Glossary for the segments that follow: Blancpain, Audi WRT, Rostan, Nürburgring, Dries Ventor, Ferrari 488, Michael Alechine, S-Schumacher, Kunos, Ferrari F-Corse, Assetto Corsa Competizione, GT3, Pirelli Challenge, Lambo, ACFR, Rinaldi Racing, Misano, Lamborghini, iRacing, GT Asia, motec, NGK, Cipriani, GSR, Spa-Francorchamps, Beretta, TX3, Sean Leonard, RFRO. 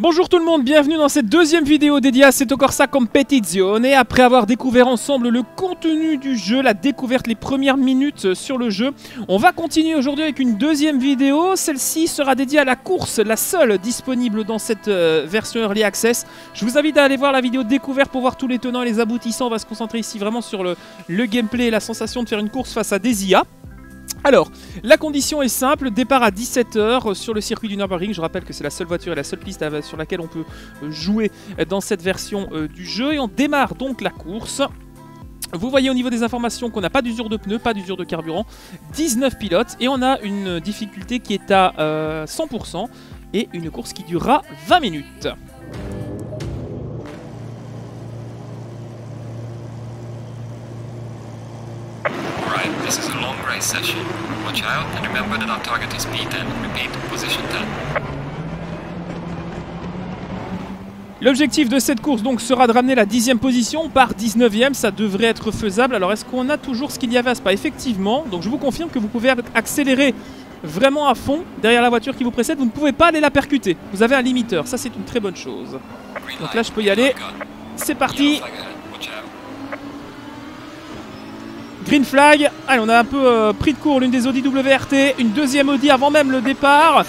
Bonjour tout le monde, bienvenue dans cette deuxième vidéo dédiée à Assetto Corsa Competizione. Et après avoir découvert ensemble le contenu du jeu, la découverte, les premières minutes sur le jeu, on va continuer aujourd'hui avec une deuxième vidéo. Celle-ci sera dédiée à la course, la seule disponible dans cette version Early Access. Je vous invite à aller voir la vidéo découverte pour voir tous les tenants et les aboutissants. On va se concentrer ici vraiment sur le gameplay et la sensation de faire une course face à des IA. Alors, la condition est simple, départ à 17h sur le circuit du Nürburgring. Je rappelle que c'est la seule voiture et la seule piste sur laquelle on peut jouer dans cette version du jeu. Et on démarre donc la course. Vous voyez au niveau des informations qu'on n'a pas d'usure de pneus, pas d'usure de carburant. 19 pilotes et on a une difficulté qui est à 100% et une course qui durera 20 minutes. This is a long race session. Watch out and remember that our target is P10. Repeat, position 10. L'objectif de cette course donc sera de ramener la 10e position par 19e, ça devrait être faisable. Alors est-ce qu'on a toujours ce qu'il y avait à Spa? Effectivement, donc je vous confirme que vous pouvez accélérer vraiment à fond derrière la voiture qui vous précède, vous ne pouvez pas aller la percuter. Vous avez un limiteur, ça c'est une très bonne chose. Donc là je peux y aller, c'est parti. Green flag, allez on a un peu pris de court l'une des Audi WRT, une deuxième Audi avant même le départ.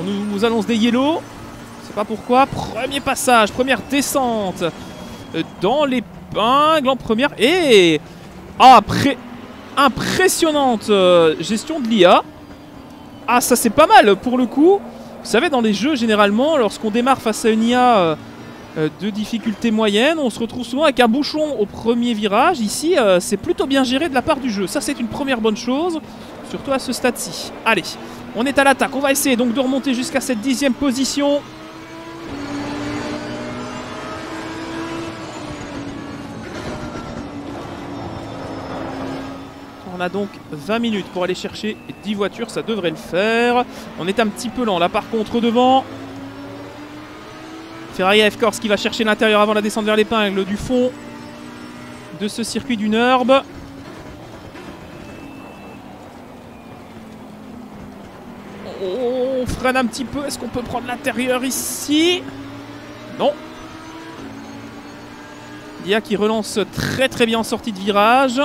On nous annonce des yellow, je ne sais pas pourquoi. Premier passage, première descente dans l'épingle en première. Et impressionnante gestion de l'IA. Ah ça c'est pas mal pour le coup. Vous savez dans les jeux généralement lorsqu'on démarre face à une IA... de difficulté moyenne, on se retrouve souvent avec un bouchon au premier virage. Ici, c'est plutôt bien géré de la part du jeu. Ça, c'est une première bonne chose, surtout à ce stade-ci. Allez, on est à l'attaque. On va essayer donc de remonter jusqu'à cette 10e position. On a donc 20 minutes pour aller chercher 10 voitures. Ça devrait le faire. On est un petit peu lent là, par contre, devant. Ferrari F-Corse qui va chercher l'intérieur avant la descente vers l'épingle du fond de ce circuit du Nürb. On freine un petit peu. Est-ce qu'on peut prendre l'intérieur ici? Non. Dia qui relance très bien en sortie de virage.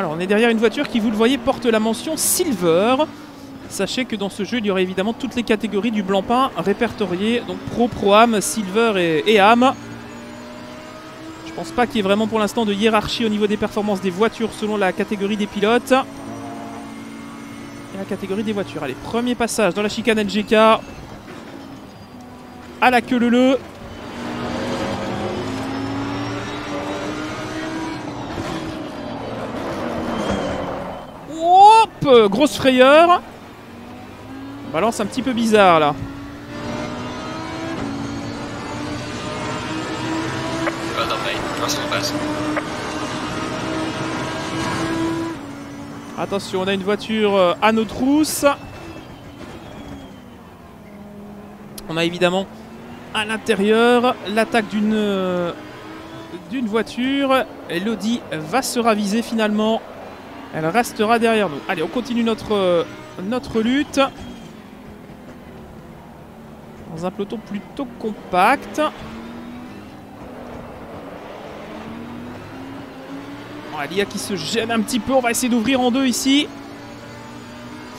Alors on est derrière une voiture qui, vous le voyez, porte la mention Silver. Sachez que dans ce jeu, il y aurait évidemment toutes les catégories du Blancpain répertoriées. Donc Pro, Pro-Am, Silver et Am. Je pense pas qu'il y ait vraiment pour l'instant de hiérarchie au niveau des performances des voitures selon la catégorie des pilotes. Et la catégorie des voitures. Allez, premier passage dans la chicane NGK. À la queue leu. Grosse frayeur. Balance un petit peu bizarre là. Attention, on a une voiture à nos trousses. On a évidemment à l'intérieur l'attaque d'une voiture. L'Audi va se raviser finalement. Elle restera derrière nous. Allez, on continue notre lutte. Dans un peloton plutôt compact. Bon, l'IA qui se gêne un petit peu. On va essayer d'ouvrir en deux ici.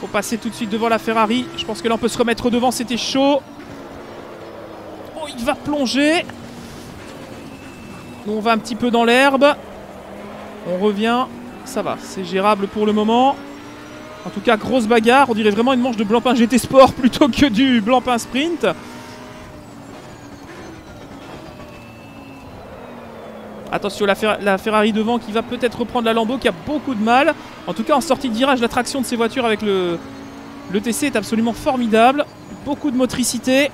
Faut passer tout de suite devant la Ferrari. Je pense que là, on peut se remettre devant. C'était chaud. Oh, il va plonger. Nous, on va un petit peu dans l'herbe. On revient... Ça va, c'est gérable pour le moment. En tout cas, grosse bagarre. On dirait vraiment une manche de Blancpain GT Sport plutôt que du Blancpain Sprint. Attention, la Ferrari devant qui va peut-être reprendre la Lambo qui a beaucoup de mal. En tout cas, en sortie de virage, la traction de ces voitures avec le TC est absolument formidable. Beaucoup de motricité.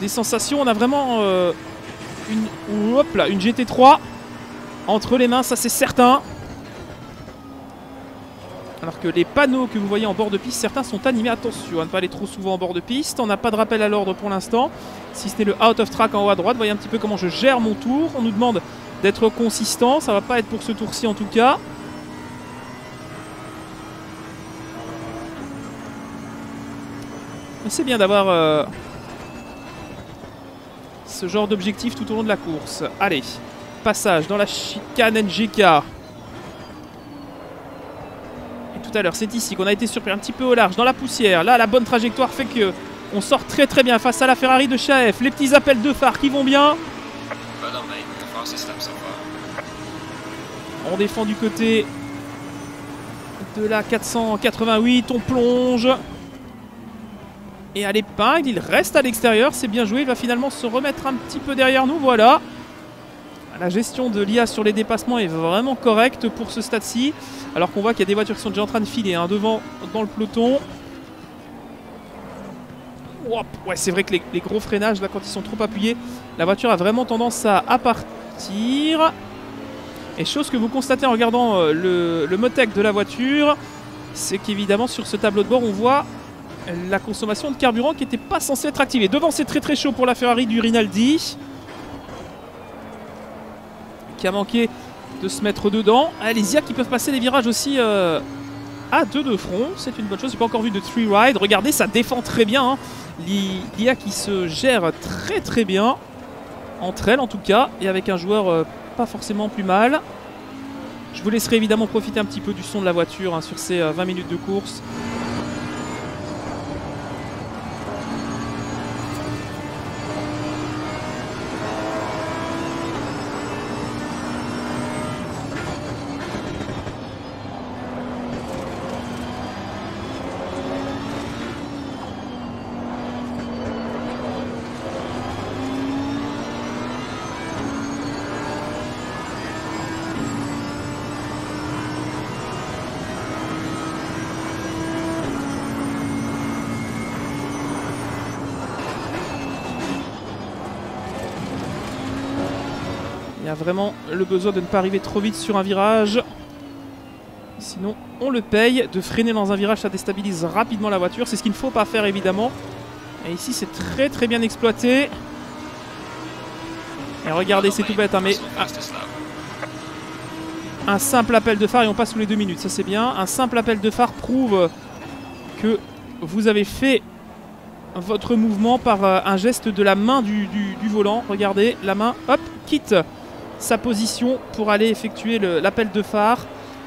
Des sensations. On a vraiment une GT3. Entre les mains, ça c'est certain. alors que les panneaux que vous voyez en bord de piste, certains sont animés. Attention à ne pas aller trop souvent en bord de piste. On n'a pas de rappel à l'ordre pour l'instant, si ce n'est le out of track en haut à droite. Voyez un petit peu comment je gère mon tour. On nous demande d'être consistant. Ça ne va pas être pour ce tour-ci en tout cas. C'est bien d'avoir ce genre d'objectif tout au long de la course. Allez, passage dans la chicane NGK. Et tout à l'heure, c'est ici qu'on a été surpris un petit peu au large, dans la poussière. Là, la bonne trajectoire fait que on sort très très bien face à la Ferrari de Chaef. Les petits appels de phare qui vont bien. On défend du côté de la 488, on plonge. Et à l'épingle, il reste à l'extérieur, c'est bien joué, il va finalement se remettre un petit peu derrière nous, voilà. La gestion de l'IA sur les dépassements est vraiment correcte pour ce stade-ci, alors qu'on voit qu'il y a des voitures qui sont déjà en train de filer hein, devant dans le peloton. Ouais, c'est vrai que les gros freinages, là, quand ils sont trop appuyés, la voiture a vraiment tendance à partir. Et chose que vous constatez en regardant le motec de la voiture, c'est qu'évidemment sur ce tableau de bord, on voit la consommation de carburant qui n'était pas censée être activée. Devant, c'est très très chaud pour la Ferrari du Rinaldi, qui a manqué de se mettre dedans. Ah, les IA qui peuvent passer les virages aussi à deux de front. C'est une bonne chose. Je n'ai pas encore vu de three ride. Regardez, ça défend très bien. Hein. L'IA qui se gère très très bien. Entre elles en tout cas. Et avec un joueur pas forcément plus mal. Je vous laisserai évidemment profiter un petit peu du son de la voiture hein, sur ces 20 minutes de course. Il y a vraiment le besoin de ne pas arriver trop vite sur un virage. Sinon, on le paye. De freiner dans un virage, ça déstabilise rapidement la voiture. C'est ce qu'il ne faut pas faire, évidemment. Et ici, c'est très très bien exploité. Et regardez, c'est tout bête, hein, mais... Ah. Un simple appel de phare et on passe sous les 2 minutes. Ça, c'est bien. Un simple appel de phare prouve que vous avez fait votre mouvement par un geste de la main du volant. Regardez, la main, hop, quitte sa position pour aller effectuer l'appel de phare.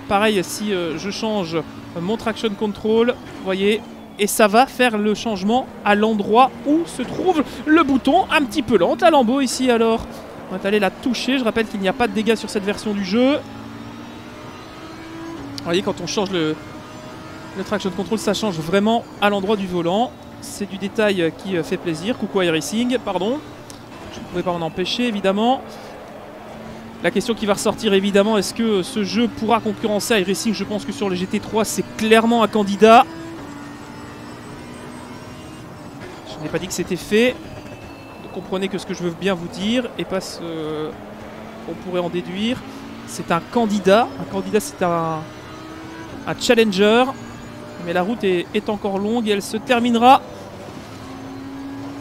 Pareil, si je change mon traction control, vous voyez, et ça va faire le changement à l'endroit où se trouve le bouton. Un petit peu lente la Lambo ici alors. On est allé la toucher, je rappelle qu'il n'y a pas de dégâts sur cette version du jeu. Vous voyez, quand on change le traction control, ça change vraiment à l'endroit du volant. C'est du détail qui fait plaisir. Coucou iRacing, pardon. Je ne pouvais pas en empêcher évidemment. La question qui va ressortir évidemment, est-ce que ce jeu pourra concurrencer iRacing? Je pense que sur le GT3, c'est clairement un candidat. Je n'ai pas dit que c'était fait. Donc, comprenez que ce que je veux bien vous dire et pas ce qu'on pourrait en déduire. C'est un candidat. Un candidat, c'est un challenger. Mais la route est encore longue et elle se terminera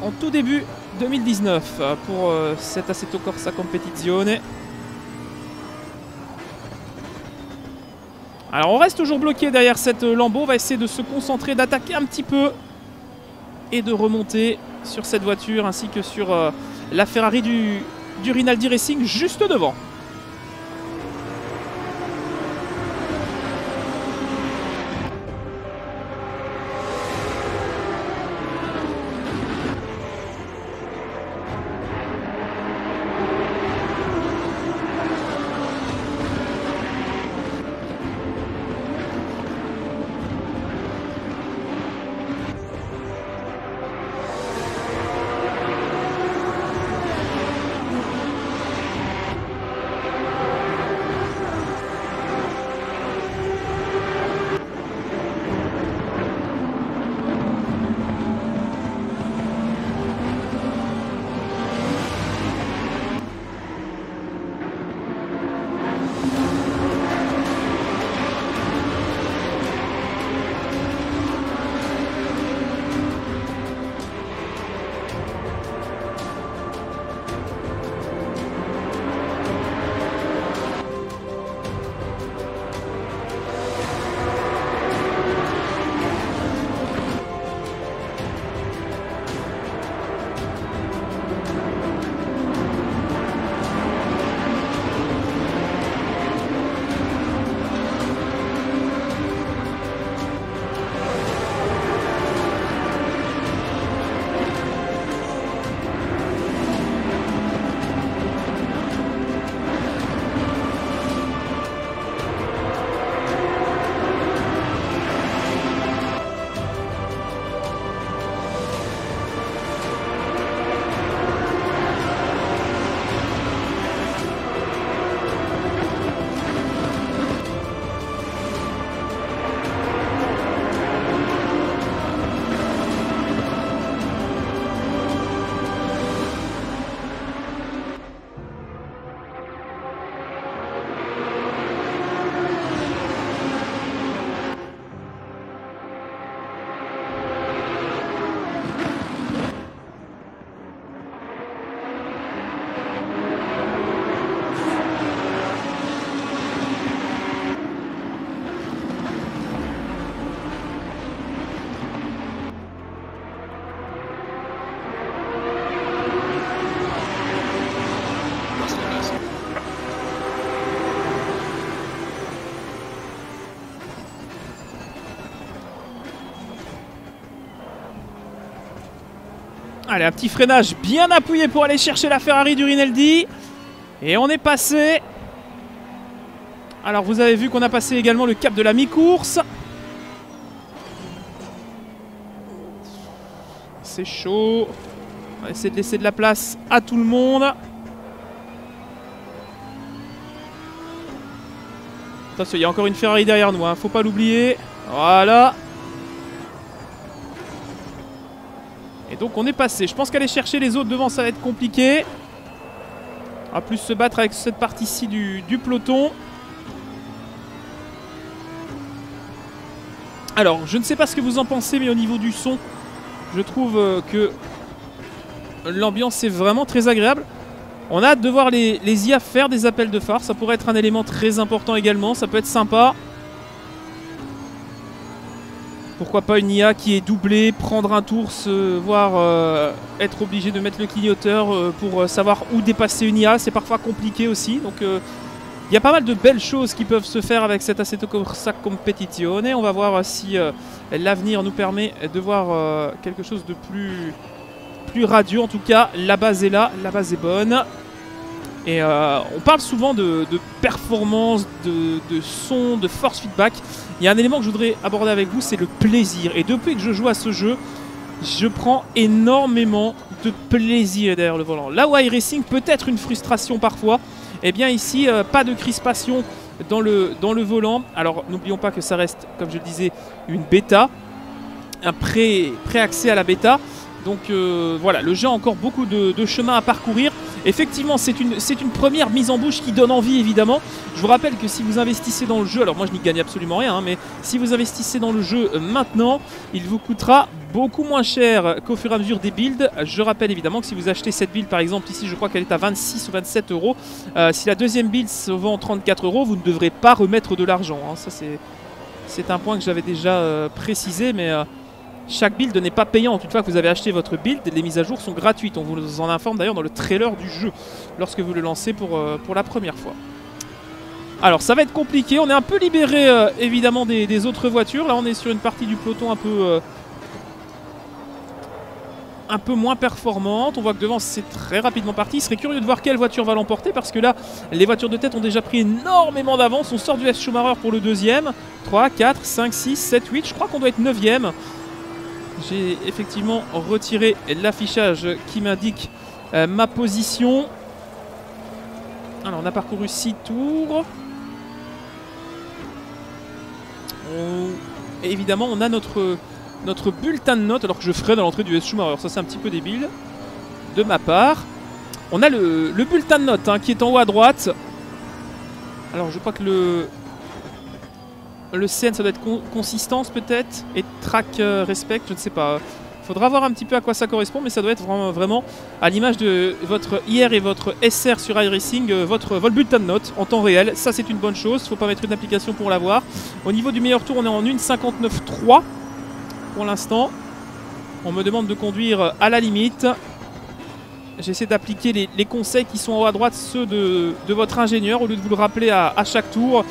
en tout début 2019 pour cette Assetto Corsa Competizione. Alors on reste toujours bloqué derrière cette Lambo, on va essayer de se concentrer, d'attaquer un petit peu et de remonter sur cette voiture ainsi que sur la Ferrari du Rinaldi Racing juste devant. Allez, un petit freinage bien appuyé pour aller chercher la Ferrari du Rinaldi. Et on est passé. Alors vous avez vu qu'on a passé également le cap de la mi-course. C'est chaud. On va essayer de laisser de la place à tout le monde. Attention, il y a encore une Ferrari derrière nous, hein. Faut pas l'oublier. Voilà. Et donc on est passé. Je pense qu'aller chercher les autres devant, ça va être compliqué. On va plus se battre avec cette partie-ci du peloton. Alors, je ne sais pas ce que vous en pensez, mais au niveau du son, je trouve que l'ambiance est vraiment très agréable. On a hâte de voir les IA faire des appels de phare. Ça pourrait être un élément très important également. Ça peut être sympa. Pourquoi pas une IA qui est doublée, prendre un tour, voire être obligé de mettre le clignoteur pour savoir où dépasser une IA. C'est parfois compliqué aussi. Donc il y a pas mal de belles choses qui peuvent se faire avec cette Assetto Corsa Competizione. On va voir si l'avenir nous permet de voir quelque chose de plus radieux. En tout cas, la base est là, la base est bonne. Et on parle souvent de performance, de son, de force feedback. Il y a un élément que je voudrais aborder avec vous, c'est le plaisir. Et depuis que je joue à ce jeu, je prends énormément de plaisir derrière le volant. Là où iRacing peut être une frustration parfois, eh bien ici, pas de crispation dans le volant. Alors n'oublions pas que ça reste, comme je le disais, une bêta, un pré-accès à la bêta. Donc voilà, le jeu a encore beaucoup de chemin à parcourir. Effectivement, c'est une première mise en bouche qui donne envie, évidemment. Je vous rappelle que si vous investissez dans le jeu, alors moi je n'y gagne absolument rien, hein, mais si vous investissez dans le jeu maintenant, il vous coûtera beaucoup moins cher qu'au fur et à mesure des builds. Je rappelle évidemment que si vous achetez cette build, par exemple ici, je crois qu'elle est à 26 ou 27 euros. Si la deuxième build se vend 34 euros, vous ne devrez pas remettre de l'argent. Hein. Ça, c'est un point que j'avais déjà précisé, mais... chaque build n'est pas payant. Une fois que vous avez acheté votre build, les mises à jour sont gratuites. On vous en informe d'ailleurs dans le trailer du jeu, lorsque vous le lancez pour la première fois. Alors ça va être compliqué. On est un peu libéré évidemment des autres voitures. Là on est sur une partie du peloton un peu moins performante. On voit que devant c'est très rapidement parti. Il serait curieux de voir quelle voiture va l'emporter, parce que là les voitures de tête ont déjà pris énormément d'avance. On sort du S-Schumacher pour le deuxième. 3, 4, 5, 6, 7, 8. Je crois qu'on doit être 9e. J'ai effectivement retiré l'affichage qui m'indique ma position. Alors on a parcouru 6 tours. Et évidemment on a notre bulletin de notes, alors que je freine à l'entrée du S-Schumacher. Ça c'est un petit peu débile de ma part. On a le bulletin de notes, hein, qui est en haut à droite. Alors je crois que le CN, ça doit être consistance peut-être, et track respect, je ne sais pas. Faudra voir un petit peu à quoi ça correspond, mais ça doit être vraiment à l'image de votre IR et votre SR sur iRacing, votre bulletin de notes en temps réel. Ça c'est une bonne chose, faut pas mettre une application pour l'avoir. Au niveau du meilleur tour, on est en 1,59,3 pour l'instant. On me demande de conduire à la limite. J'essaie d'appliquer les conseils qui sont en haut à droite, ceux de votre ingénieur, au lieu de vous le rappeler à chaque tour.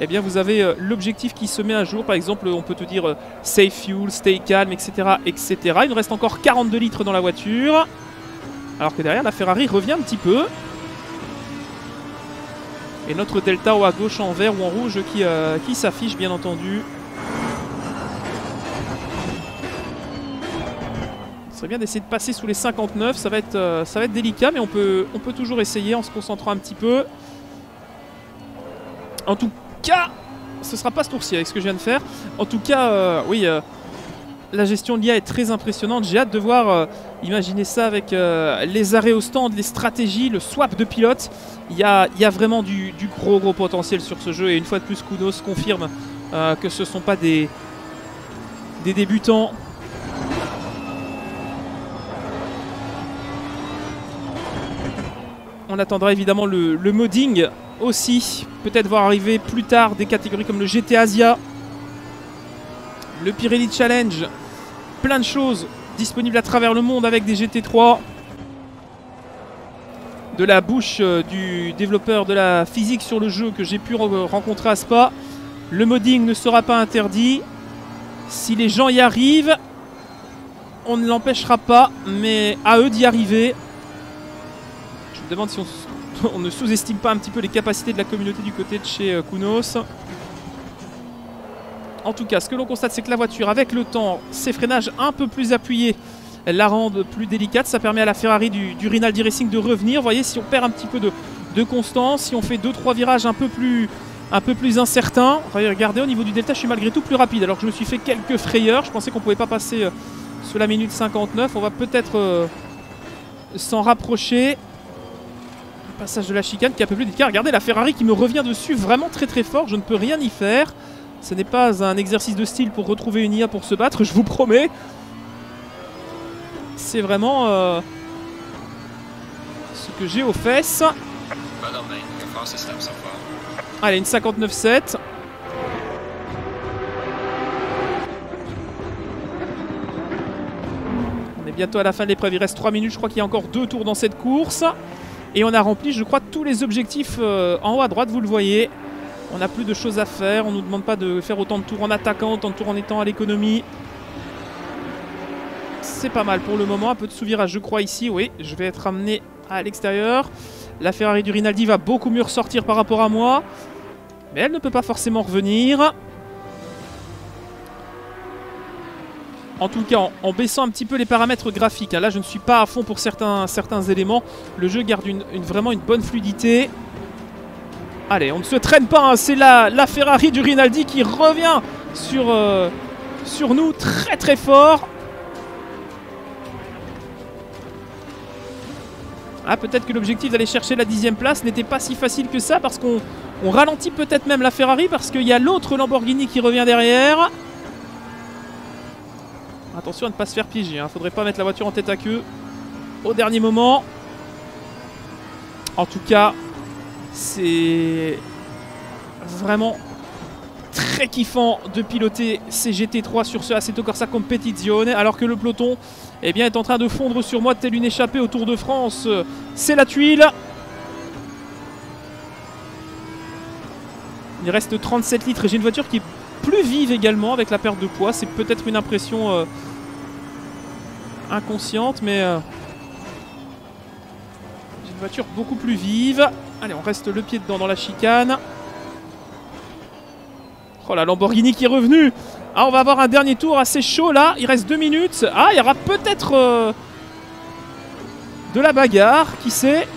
Eh bien vous avez l'objectif qui se met à jour. Par exemple, on peut te dire save fuel, stay calm, etc., etc. Il nous reste encore 42 litres dans la voiture. Alors que derrière, la Ferrari revient un petit peu. Et notre Delta à gauche en vert ou en rouge qui s'affiche, bien entendu. Ce serait bien d'essayer de passer sous les 59. Ça va être délicat, mais on peut toujours essayer en se concentrant un petit peu. En tout cas... ce sera pas ce tour-ci avec ce que je viens de faire. En tout cas, oui, la gestion de l'IA est très impressionnante. J'ai hâte de voir imaginer ça avec les arrêts au stand, les stratégies, le swap de pilote. Il y a vraiment du gros potentiel sur ce jeu. Et une fois de plus, Kunos confirme que ce ne sont pas des débutants. On attendra évidemment le modding aussi, peut-être voir arriver plus tard des catégories comme le GT Asia, le Pirelli Challenge, plein de choses disponibles à travers le monde avec des GT3. De la bouche du développeur de la physique sur le jeu que j'ai pu rencontrer à Spa, le modding ne sera pas interdit si les gens y arrivent. on ne l'empêchera pas, mais à eux d'y arriver. Je me demande si on ne sous-estime pas un petit peu les capacités de la communauté du côté de chez Kunos. En tout cas, ce que l'on constate, c'est que la voiture, avec le temps, ses freinages un peu plus appuyés, la rendent plus délicate. Ça permet à la Ferrari du Rinaldi Racing de revenir. Vous voyez, si on perd un petit peu de constance, si on fait 2-3 virages un peu plus incertains. Regardez, au niveau du delta, je suis malgré tout plus rapide. Alors que je me suis fait quelques frayeurs. Je pensais qu'on ne pouvait pas passer sous la minute 59. On va peut-être s'en rapprocher. Le passage de la chicane qui a un peu plus d'écart. Regardez, la Ferrari qui me revient dessus vraiment très très fort. Je ne peux rien y faire. Ce n'est pas un exercice de style pour retrouver une IA pour se battre, je vous promets. C'est vraiment ce que j'ai aux fesses. Allez, une 59.7. On est bientôt à la fin de l'épreuve, il reste 3 minutes, je crois qu'il y a encore 2 tours dans cette course. Et on a rempli, je crois, tous les objectifs en haut à droite, vous le voyez. On n'a plus de choses à faire, on ne nous demande pas de faire autant de tours en attaquant, autant de tours en étant à l'économie. C'est pas mal pour le moment, un peu de sous-virage je crois ici, oui, je vais être amené à l'extérieur. La Ferrari du Rinaldi va beaucoup mieux ressortir par rapport à moi, mais elle ne peut pas forcément revenir. En tout cas, en baissant un petit peu les paramètres graphiques, hein, là je ne suis pas à fond pour certains éléments, le jeu garde vraiment une bonne fluidité. Allez, on ne se traîne pas, hein. C'est la Ferrari du Rinaldi qui revient sur nous très très fort. Ah, peut-être que l'objectif d'aller chercher la 10e place n'était pas si facile que ça, parce qu'on ralentit peut-être même la Ferrari, parce qu'il y a l'autre Lamborghini qui revient derrière. Attention à ne pas se faire piéger, hein. Faudrait pas mettre la voiture en tête à queue au dernier moment. En tout cas... c'est vraiment très kiffant de piloter ces GT3 sur ce Assetto Corsa Competizione, alors que le peloton est en train de fondre sur moi telle une échappée au Tour de France. C'est la tuile. Il reste 37 litres. J'ai une voiture qui est plus vive également avec la perte de poids. C'est peut-être une impression inconsciente, mais j'ai une voiture beaucoup plus vive. Allez, on reste le pied dedans dans la chicane. Oh, la Lamborghini qui est revenue. Ah, on va avoir un dernier tour assez chaud là. Il reste 2 minutes. Ah, il y aura peut-être de la bagarre. Qui sait?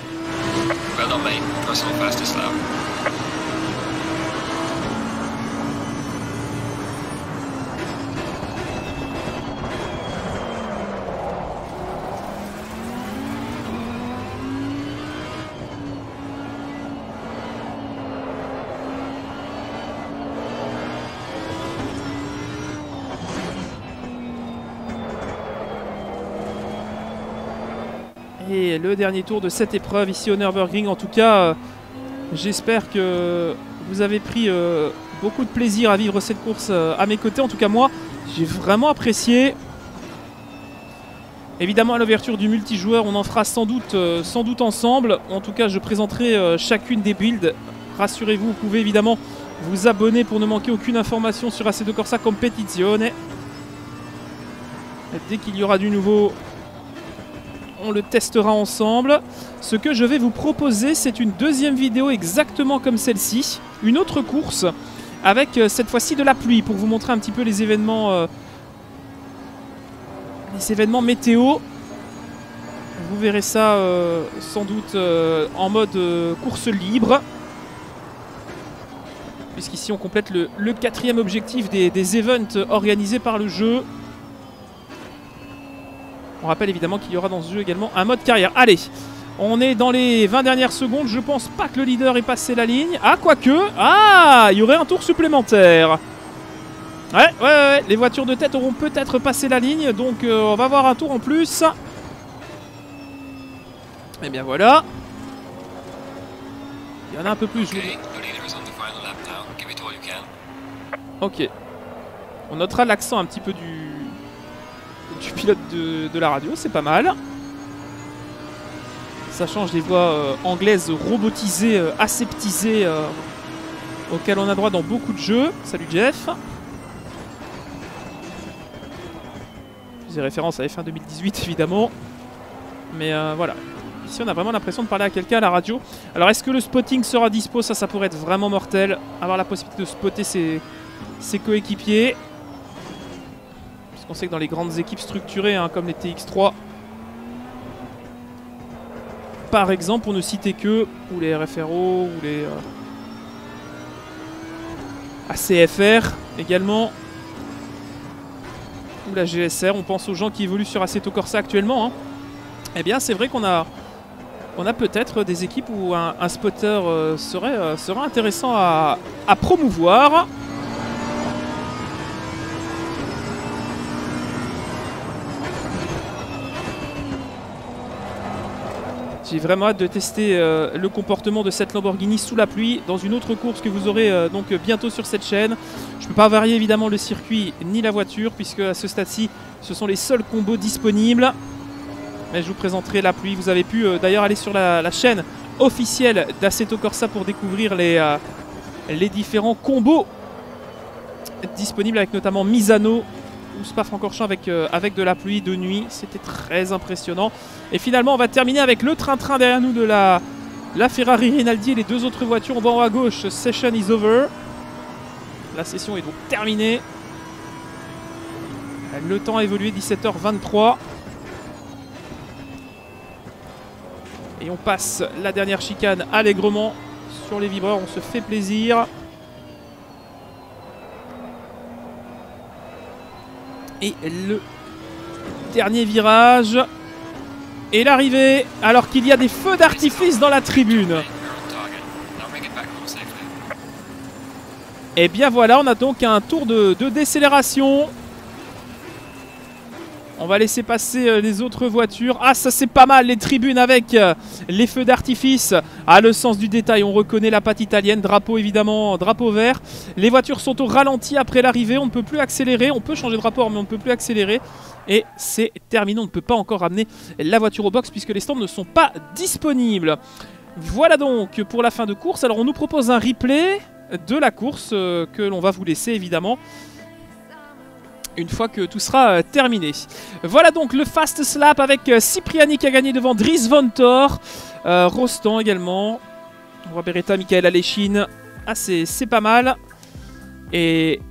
Et le dernier tour de cette épreuve ici au Nürburgring. En tout cas, j'espère que vous avez pris beaucoup de plaisir à vivre cette course à mes côtés. En tout cas, moi, j'ai vraiment apprécié. Évidemment, à l'ouverture du multijoueur, on en fera sans doute ensemble. En tout cas, je présenterai chacune des builds. Rassurez-vous, vous pouvez évidemment vous abonner pour ne manquer aucune information sur Assetto Corsa Competizione. Dès qu'il y aura du nouveau... on le testera ensemble. Ce que je vais vous proposer, c'est une deuxième vidéo exactement comme celle-ci. Une autre course, avec cette fois-ci de la pluie, pour vous montrer un petit peu les événements météo. Vous verrez ça sans doute en mode course libre. Puisqu'ici on complète le 4e objectif des events organisés par le jeu. On rappelle évidemment qu'il y aura dans ce jeu également un mode carrière. Allez, on est dans les 20 dernières secondes. Je pense pas que le leader ait passé la ligne. Ah, quoique. Ah, il y aurait un tour supplémentaire. Ouais. Les voitures de tête auront peut-être passé la ligne. Donc, on va avoir un tour en plus. Et bien voilà. Il y en a un peu plus. Ok. On notera l'accent un petit peu du pilote de la radio, c'est pas mal. Ça change des voix anglaises robotisées, aseptisées, auxquelles on a droit dans beaucoup de jeux. Salut Jeff. faisait référence à F1 2018 évidemment. Mais voilà, ici on a vraiment l'impression de parler à quelqu'un à la radio. Alors est-ce que le spotting sera dispo? Ça, ça pourrait être vraiment mortel, avoir la possibilité de spotter ses coéquipiers. Parce qu'on sait que dans les grandes équipes structurées, hein, comme les TX3, par exemple, pour ne citer que, ou les RFRO, ou les ACFR également, ou la GSR, on pense aux gens qui évoluent sur Assetto Corsa actuellement, hein. Eh bien c'est vrai qu'on a peut-être des équipes où un spotter serait intéressant à promouvoir. J'ai vraiment hâte de tester le comportement de cette Lamborghini sous la pluie dans une autre course que vous aurez donc bientôt sur cette chaîne. Je ne peux pas varier évidemment le circuit ni la voiture puisque à ce stade-ci ce sont les seuls combos disponibles. Mais je vous présenterai la pluie. Vous avez pu d'ailleurs aller sur la chaîne officielle d'Assetto Corsa pour découvrir les différents combos disponibles avec notamment Misano ou Spa-Francorchamps avec de la pluie de nuit. C'était très impressionnant. Et finalement, on va terminer avec le train-train derrière nous de la Ferrari Rinaldi et les deux autres voitures. On va en haut à gauche. Session is over. La session est donc terminée. Le temps a évolué, 17h23. Et on passe la dernière chicane allègrement sur les vibreurs. On se fait plaisir. Et le dernier virage et l'arrivée, alors qu'il y a des feux d'artifice dans la tribune. Et bien voilà, on a donc un tour de décélération. On va laisser passer les autres voitures. Ah, ça c'est pas mal, les tribunes avec les feux d'artifice. Ah, le sens du détail, on reconnaît la patte italienne. Drapeau évidemment, drapeau vert. Les voitures sont au ralenti après l'arrivée. On ne peut plus accélérer, on peut changer de rapport mais on ne peut plus accélérer. Et c'est terminé, on ne peut pas encore ramener la voiture au box puisque les stands ne sont pas disponibles. Voilà donc pour la fin de course. Alors on nous propose un replay de la course que l'on va vous laisser évidemment une fois que tout sera terminé. Voilà donc le fast slap avec Cipriani qui a gagné devant Dries Ventor, Rostan également. On voit Beretta, Michael Alechine. Ah, c'est pas mal. Et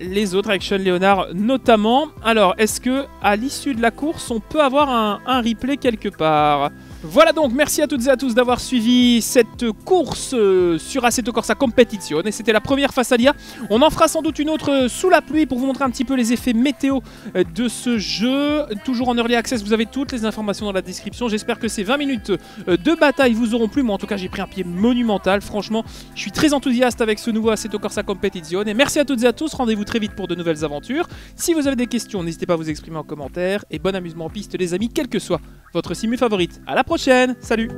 les autres avec Sean Leonard notamment. Alors, est-ce que à l'issue de la course, on peut avoir un replay quelque part? Voilà donc, merci à toutes et à tous d'avoir suivi cette course sur Assetto Corsa Competizione. C'était la première face à l'IA. On en fera sans doute une autre sous la pluie pour vous montrer un petit peu les effets météo de ce jeu. Toujours en Early Access, vous avez toutes les informations dans la description. J'espère que ces 20 minutes de bataille vous auront plu. Moi, en tout cas, j'ai pris un pied monumental. Franchement, je suis très enthousiaste avec ce nouveau Assetto Corsa Competizione. Et merci à toutes et à tous. Rendez-vous très vite pour de nouvelles aventures. Si vous avez des questions, n'hésitez pas à vous exprimer en commentaire. Et bon amusement en piste, les amis, quelle que soit votre simu favorite. À la prochaine, salut!